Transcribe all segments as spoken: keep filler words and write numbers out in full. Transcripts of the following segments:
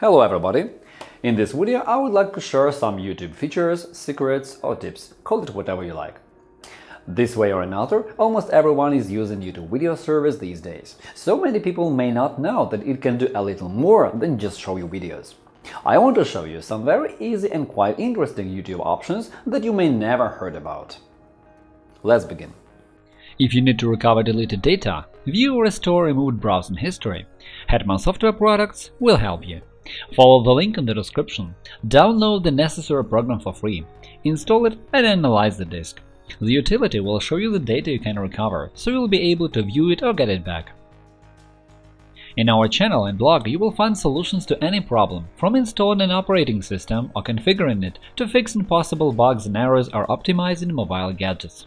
Hello everybody! In this video I would like to share some YouTube features, secrets or tips, call it whatever you like. This way or another, almost everyone is using YouTube video service these days, so many people may not know that it can do a little more than just show you videos. I want to show you some very easy and quite interesting YouTube options that you may never heard about. Let's begin. If you need to recover deleted data, view or restore removed browsing history, Hetman Software products will help you. Follow the link in the description, download the necessary program for free, install it and analyze the disk. The utility will show you the data you can recover, so you'll be able to view it or get it back. In our channel and blog you will find solutions to any problem, from installing an operating system or configuring it to fixing possible bugs and errors or optimizing mobile gadgets.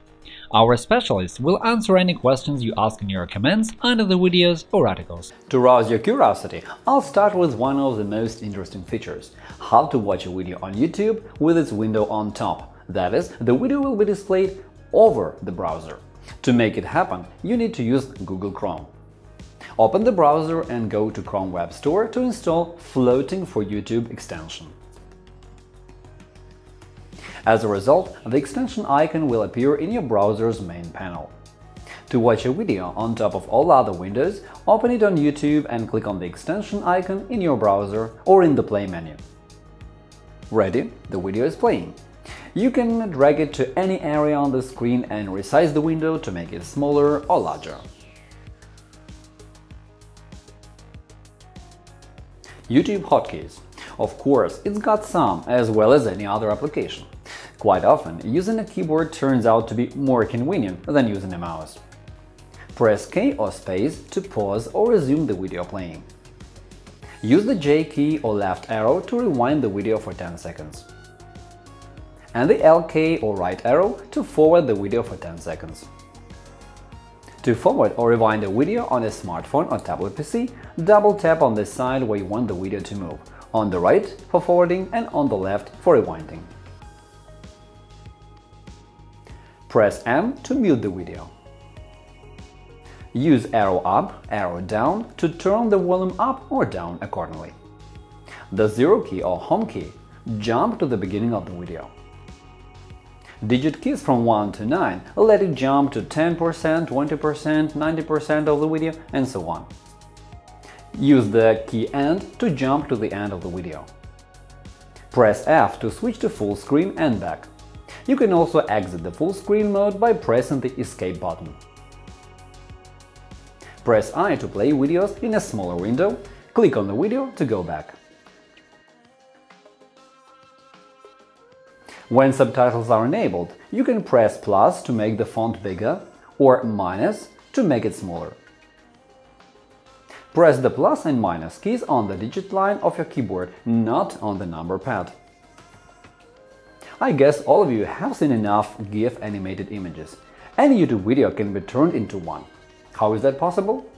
Our specialists will answer any questions you ask in your comments under the videos or articles. To rouse your curiosity, I'll start with one of the most interesting features – how to watch a video on YouTube with its window on top, that is, the video will be displayed over the browser. To make it happen, you need to use Google Chrome. Open the browser and go to Chrome Web Store to install Floating for YouTube extension. As a result, the extension icon will appear in your browser's main panel. To watch a video on top of all other windows, open it on YouTube and click on the extension icon in your browser or in the Play menu. Ready? The video is playing. You can drag it to any area on the screen and resize the window to make it smaller or larger. YouTube hotkeys. Of course, it's got some, as well as any other application. Quite often, using a keyboard turns out to be more convenient than using a mouse. Press K or space to pause or resume the video playing. Use the J key or left arrow to rewind the video for ten seconds. And the L key or right arrow to forward the video for ten seconds. To forward or rewind a video on a smartphone or tablet P C, double-tap on the side where you want the video to move, on the right for forwarding and on the left for rewinding. Press M to mute the video. Use arrow up, arrow down to turn the volume up or down accordingly. The zero key or home key jump to the beginning of the video. Digit keys from one to nine let it jump to ten percent, twenty percent, ninety percent of the video and so on. Use the key End to jump to the end of the video. Press F to switch to full screen and back. You can also exit the full screen mode by pressing the Escape button. Press I to play videos in a smaller window, click on the video to go back. When subtitles are enabled, you can press plus to make the font bigger or minus to make it smaller. Press the plus and minus keys on the digit line of your keyboard, not on the number pad. I guess all of you have seen enough GIF animated images. Any YouTube video can be turned into one. How is that possible?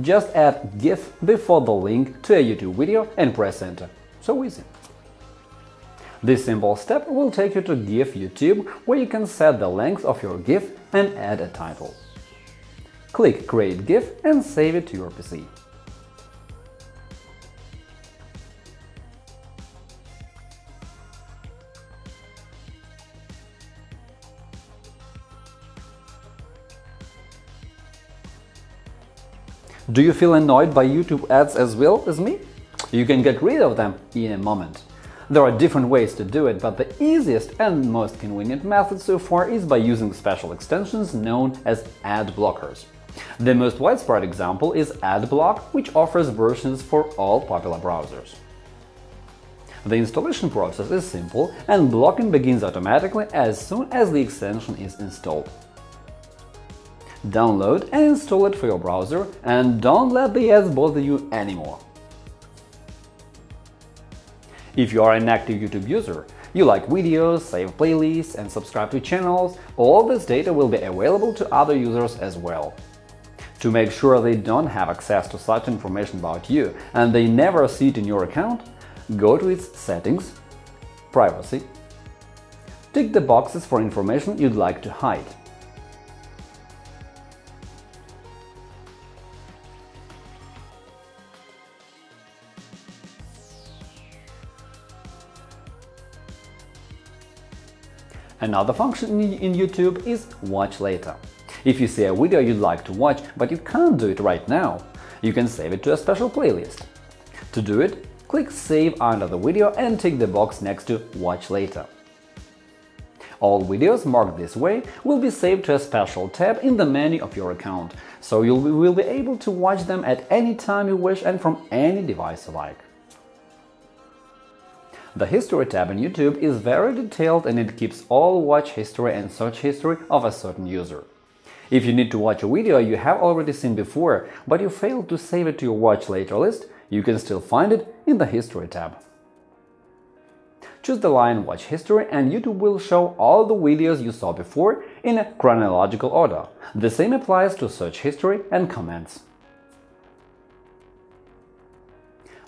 Just add GIF before the link to a YouTube video and press Enter. So easy. This simple step will take you to GIF YouTube, where you can set the length of your GIF and add a title. Click Create GIF and save it to your P C. Do you feel annoyed by YouTube ads as well as me? You can get rid of them in a moment. There are different ways to do it, but the easiest and most convenient method so far is by using special extensions known as ad blockers. The most widespread example is AdBlock, which offers versions for all popular browsers. The installation process is simple, and blocking begins automatically as soon as the extension is installed. Download and install it for your browser, and don't let the ads bother you anymore. If you are an active YouTube user, you like videos, save playlists and subscribe to channels, all this data will be available to other users as well. To make sure they don't have access to such information about you and they never see it in your account, go to its Settings, Privacy, tick the boxes for information you'd like to hide. Another function in YouTube is Watch Later. If you see a video you'd like to watch, but you can't do it right now, you can save it to a special playlist. To do it, click Save under the video and tick the box next to Watch Later. All videos marked this way will be saved to a special tab in the menu of your account, so you will be able to watch them at any time you wish and from any device you like. The History tab in YouTube is very detailed and it keeps all watch history and search history of a certain user. If you need to watch a video you have already seen before, but you failed to save it to your Watch Later list, you can still find it in the History tab. Choose the line Watch History and YouTube will show all the videos you saw before in a chronological order. The same applies to search history and comments.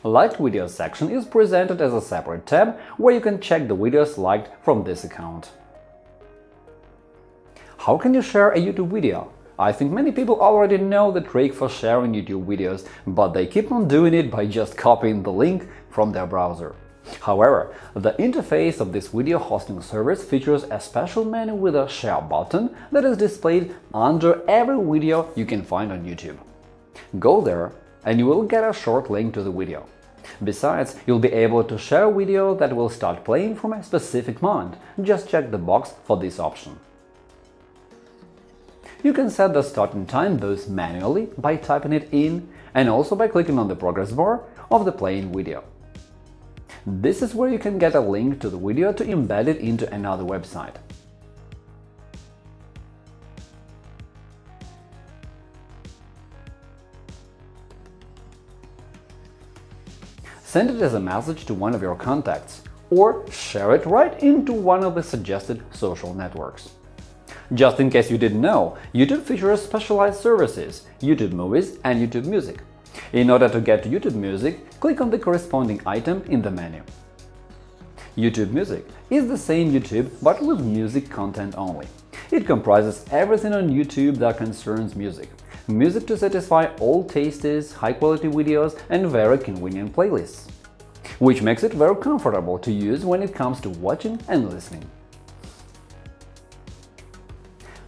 Liked videos section is presented as a separate tab where you can check the videos liked from this account. How can you share a YouTube video? I think many people already know the trick for sharing YouTube videos, but they keep on doing it by just copying the link from their browser. However, the interface of this video hosting service features a special menu with a Share button that is displayed under every video you can find on YouTube. Go there and you will get a short link to the video. Besides, you'll be able to share a video that will start playing from a specific month. Just check the box for this option. You can set the starting time both manually by typing it in and also by clicking on the progress bar of the playing video. This is where you can get a link to the video to embed it into another website. Send it as a message to one of your contacts or share it right into one of the suggested social networks. Just in case you didn't know, YouTube features specialized services – YouTube Movies and YouTube Music. In order to get to YouTube Music, click on the corresponding item in the menu. YouTube Music is the same YouTube, but with music content only. It comprises everything on YouTube that concerns music. Music to satisfy all tastes, high-quality videos and very convenient playlists, which makes it very comfortable to use when it comes to watching and listening.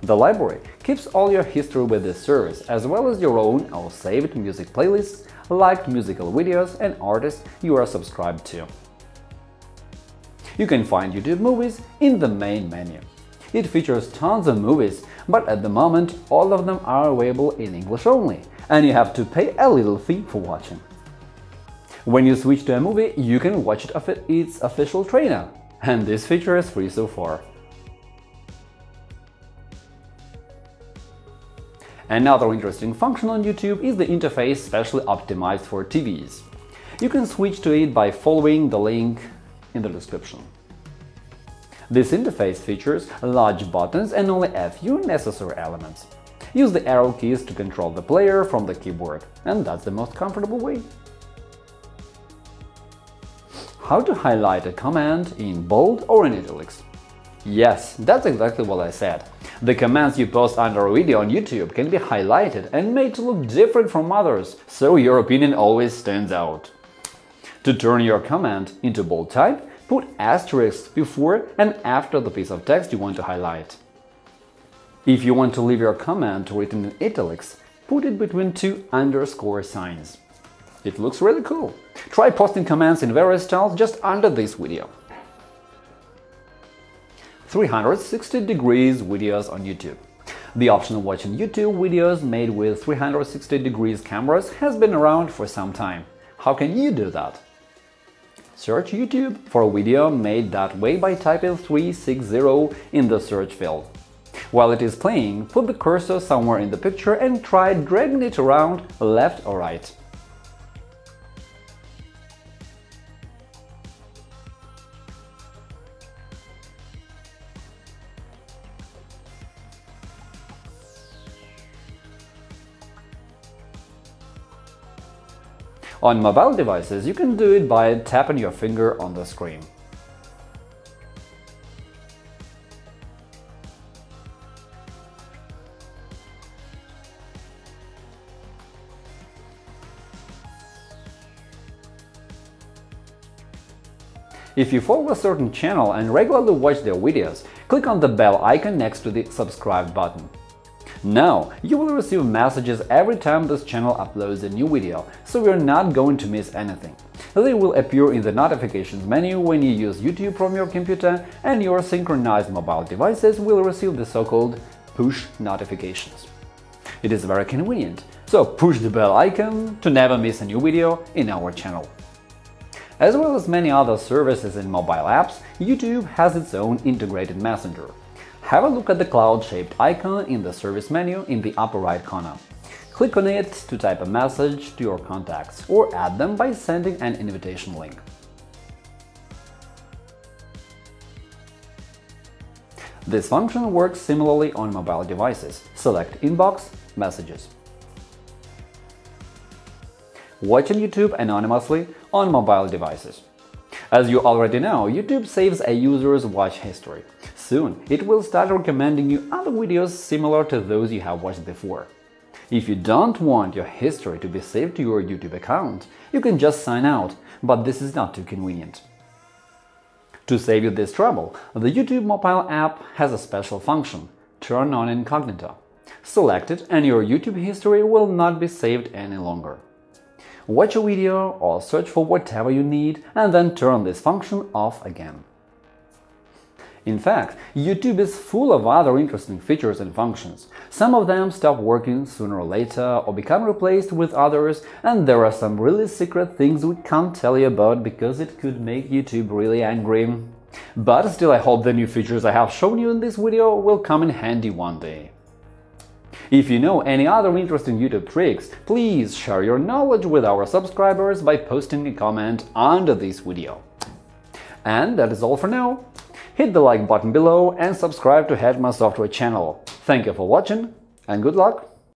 The library keeps all your history with this service, as well as your own or saved music playlists, liked musical videos and artists you are subscribed to. You can find YouTube Movies in the main menu. It features tons of movies, but at the moment all of them are available in English only, and you have to pay a little fee for watching. When you switch to a movie, you can watch it with its official trainer, and this feature is free so far. Another interesting function on YouTube is the interface specially optimized for T Vs. You can switch to it by following the link in the description. This interface features large buttons and only a few necessary elements. Use the arrow keys to control the player from the keyboard, and that's the most comfortable way. How to highlight a comment in bold or in italics? Yes, that's exactly what I said. The comments you post under a video on YouTube can be highlighted and made to look different from others, so your opinion always stands out. To turn your comment into bold type, put asterisks before and after the piece of text you want to highlight. If you want to leave your comment written in italics, put it between two underscore signs. It looks really cool. Try posting comments in various styles just under this video. three hundred sixty degrees videos on YouTube. The option of watching YouTube videos made with three hundred sixty degrees cameras has been around for some time. How can you do that? Search YouTube for a video made that way by typing three sixty in the search field. While it is playing, put the cursor somewhere in the picture and try dragging it around left or right. On mobile devices, you can do it by tapping your finger on the screen. If you follow a certain channel and regularly watch their videos, Click on the bell icon next to the subscribe button. Now, you will receive messages every time this channel uploads a new video, so you're not going to miss anything. They will appear in the notifications menu when you use YouTube from your computer, and your synchronized mobile devices will receive the so-called push notifications. It is very convenient, so push the bell icon to never miss a new video in our channel. As well as many other services and mobile apps, YouTube has its own integrated messenger. Have a look at the cloud-shaped icon in the service menu in the upper right corner. Click on it to type a message to your contacts or add them by sending an invitation link. This function works similarly on mobile devices. Select Inbox, Messages. Watching YouTube anonymously on mobile devices. As you already know, YouTube saves a user's watch history. Soon it will start recommending you other videos similar to those you have watched before. If you don't want your history to be saved to your YouTube account, you can just sign out, but this is not too convenient. To save you this trouble, the YouTube mobile app has a special function – turn on incognito. Select it and your YouTube history will not be saved any longer. Watch a video or search for whatever you need and then turn this function off again. In fact, YouTube is full of other interesting features and functions. Some of them stop working sooner or later or become replaced with others, and there are some really secret things we can't tell you about because it could make YouTube really angry. But still, I hope the new features I have shown you in this video will come in handy one day. If you know any other interesting YouTube tricks, please share your knowledge with our subscribers by posting a comment under this video. And that is all for now. Hit the like button below and subscribe to Hetman Software channel. Thank you for watching and good luck!